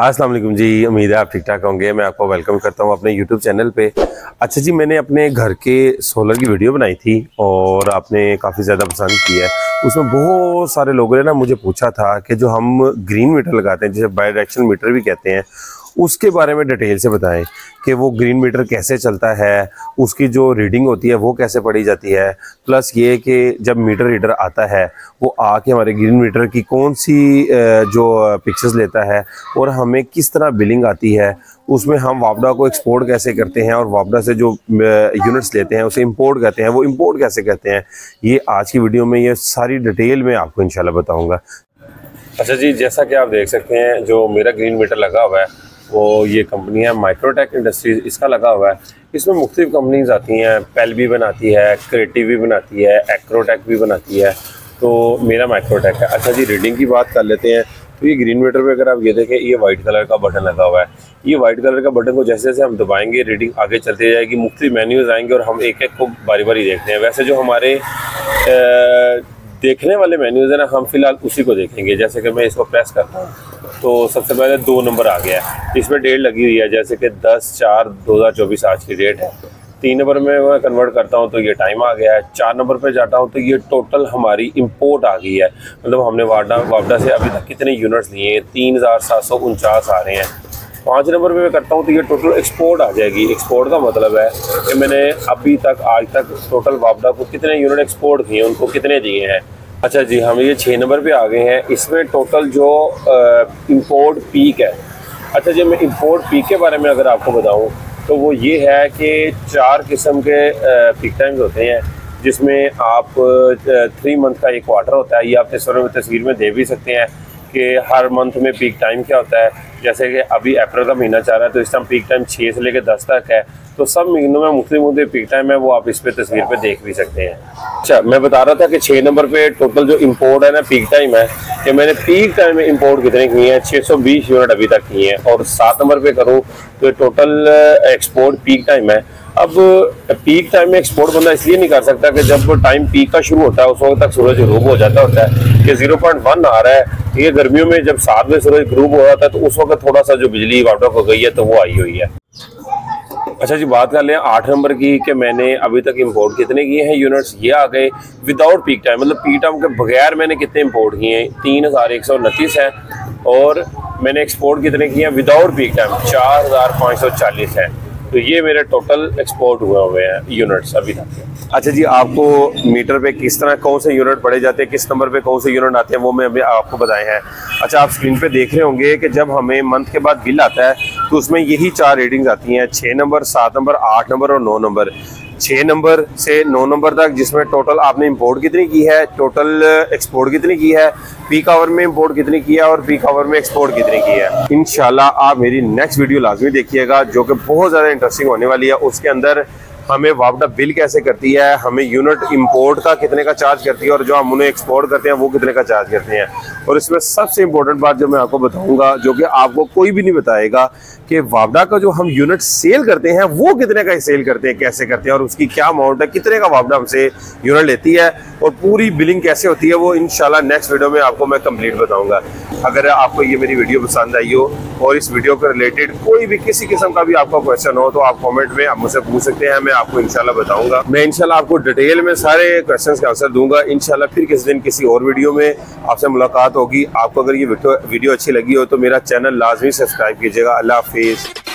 अस्सलाम वालेकुम जी, उम्मीद है आप ठीक ठाक होंगे। मैं आपको वेलकम करता हूं अपने YouTube चैनल पे। अच्छा जी, मैंने अपने घर के सोलर की वीडियो बनाई थी और आपने काफ़ी ज़्यादा पसंद किया है। उसमें बहुत सारे लोगों ने ना मुझे पूछा था कि जो हम ग्रीन मीटर लगाते हैं, जिसे बाई डायरेक्शनल मीटर भी कहते हैं, उसके बारे में डिटेल से बताएं कि वो ग्रीन मीटर कैसे चलता है, उसकी जो रीडिंग होती है वो कैसे पढ़ी जाती है, प्लस ये कि जब मीटर रीडर आता है वो आके हमारे ग्रीन मीटर की कौन सी जो पिक्चर्स लेता है और हमें किस तरह बिलिंग आती है, उसमें हम वापडा को एक्सपोर्ट कैसे करते हैं और वापडा से जो यूनिट्स लेते हैं उसे इंपोर्ट करते हैं, वो इंपोर्ट कैसे करते हैं, ये आज की वीडियो में ये सारी डिटेल में आपको इंशाल्लाह बताऊँगा। अच्छा जी, जैसा कि आप देख सकते हैं जो मेरा ग्रीन मीटर लगा हुआ है वो ये कंपनी है माइक्रोटेक इंडस्ट्रीज, इसका लगा हुआ है। इसमें मुख्तलिफ कंपनीज आती हैं, पेल भी बनाती है, क्रिएटिव भी बनाती है, एक्रोटेक भी बनाती है, तो मेरा माइक्रोटेक है। अच्छा जी, रीडिंग की बात कर लेते हैं तो ये ग्रीन मीटर पे अगर आप ये देखें, ये वाइट कलर का बटन लगा हुआ है। ये वाइट कलर का बटन को जैसे जैसे हम दबाएंगे रीडिंग आगे चलती जाएगी, मुख्तलिफ मेन्यूज़ आएंगे और हम एक एक को बारी बारी देखते हैं। वैसे जो हमारे देखने वाले मेन्यूज़ हैं ना, हम फ़िलहाल उसी को देखेंगे। जैसे कि मैं इसको प्रेस करता हूँ तो सबसे पहले 2 नंबर आ गया है, इसमें डेट लगी हुई है, जैसे कि 10/4/2024 आज की डेट है। 3 नंबर में मैं कन्वर्ट करता हूं तो ये टाइम आ गया है। 4 नंबर पे जाता हूं तो ये टोटल हमारी इंपोर्ट आ गई है, मतलब हमने वापडा से अभी तक कितने यूनिट्स लिए हैं, 3749 आ रहे हैं। 5 नंबर पे मैं करता हूँ तो ये टोटल एक्सपोर्ट आ जाएगी। एक्सपोर्ट का मतलब है कि मैंने अभी तक आज तक टोटल वापडा को कितने यूनिट एक्सपोर्ट किए, उनको कितने दिए हैं। अच्छा जी, हम ये 6 नंबर पे आ गए हैं, इसमें टोटल जो इंपोर्ट पीक है। अच्छा जी, मैं इंपोर्ट पीक के बारे में अगर आपको बताऊं तो वो ये है कि 4 किस्म के पीक टाइम्स होते हैं, जिसमें आप 3 मंथ का एक क्वार्टर होता है। ये आप तस्वीर में दे भी सकते हैं कि हर मंथ में पीक टाइम क्या होता है। जैसे कि अभी अप्रैल का महीना चाह रहा है तो इस टाइम पीक टाइम 6 से लेकर 10 तक है, तो सब महीनों में मुख्तलिफ पीक टाइम है, वो आप इस पे तस्वीर पे देख भी सकते हैं। अच्छा, मैं बता रहा था कि 6 नंबर पे टोटल जो इंपोर्ट है ना पीक टाइम है, कि मैंने पीक टाइम में इंपोर्ट कितने किए हैं, 620 यूनिट अभी तक किए हैं। और 7 नंबर पे करूँ तो टोटल एक्सपोर्ट पीक टाइम है। अब पीक टाइम में एक्सपोर्ट बंदा इसलिए नहीं कर सकता कि जब टाइम पीक का शुरू होता है उस वक्त तक सूरज ग्रूब हो जाता होता है कि 0.1 आ रहा है। ये गर्मियों में जब 7 बजे सूरज ग्रूब हो जाता है तो उस वक्त थोड़ा सा जो बिजली वापडा को गई है तो वो आई हुई है। अच्छा जी, बात कर लें 8 नंबर की कि मैंने अभी तक इंपोर्ट कितने किए हैं यूनिट्स, ये आ गए विदाउट पीक टाइम, मतलब पीक टाइम के बगैर मैंने कितने इंपोर्ट किए हैं, 3129 है। और मैंने एक्सपोर्ट कितने किए हैं विदाउट पीक टाइम, 4540 है। तो ये मेरे टोटल एक्सपोर्ट हुए हैं यूनिट्स अभी तक। अच्छा जी, आपको मीटर पे किस तरह कौन से यूनिट पढ़े जाते हैं, किस नंबर पे कौन से यूनिट आते हैं, वो मैं अभी आपको बताए हैं। अच्छा, आप स्क्रीन पे देख रहे होंगे कि जब हमें मंथ के बाद बिल आता है तो उसमें यही 4 रीडिंग्स आती हैं, 6 नंबर 7 नंबर 8 नंबर और 9 नंबर। 6 नंबर से 9 नंबर तक, जिसमें टोटल आपने इंपोर्ट कितनी की है, टोटल एक्सपोर्ट कितनी की है, पीक आवर में इंपोर्ट कितनी की है और पीक आवर में एक्सपोर्ट कितनी की है। इंशाल्लाह आप मेरी नेक्स्ट वीडियो लाजमी देखिएगा, जो कि बहुत ज़्यादा इंटरेस्टिंग होने वाली है। उसके अंदर हमें वापडा बिल कैसे करती है, हमें यूनिट इंपोर्ट का कितने का चार्ज करती है और जो हम उन्हें एक्सपोर्ट करते हैं वो कितने का चार्ज करते हैं। और इसमें सबसे इम्पोर्टेंट बात जो मैं आपको बताऊंगा, जो कि आपको कोई भी नहीं बताएगा, कि वापडा का जो हम यूनिट सेल करते हैं वो कितने का सेल करते हैं, कैसे करते हैं और उसकी क्या अमाउंट है, कितने का वापडा हमसे यूनिट लेती है और पूरी बिलिंग कैसे होती है, वो इंशाल्लाह नेक्स्ट वीडियो में आपको मैं कंप्लीट बताऊँगा। अगर आपको ये मेरी वीडियो पसंद आई हो और इस वीडियो के रिलेटेड कोई भी किसी किस्म का भी आपका क्वेश्चन हो तो आप कमेंट में आप मुझसे पूछ सकते हैं, मैं आपको इंशाल्लाह बताऊंगा। मैं इंशाल्लाह आपको डिटेल में सारे क्वेश्चंस का आंसर दूंगा। इंशाल्लाह फिर किसी दिन किसी और वीडियो में आपसे मुलाकात होगी। आपको अगर ये वीडियो अच्छी लगी हो तो मेरा चैनल लाजमी सब्सक्राइब कीजिएगा। अल्लाह हाफिज़।